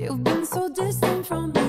You've been so distant from me.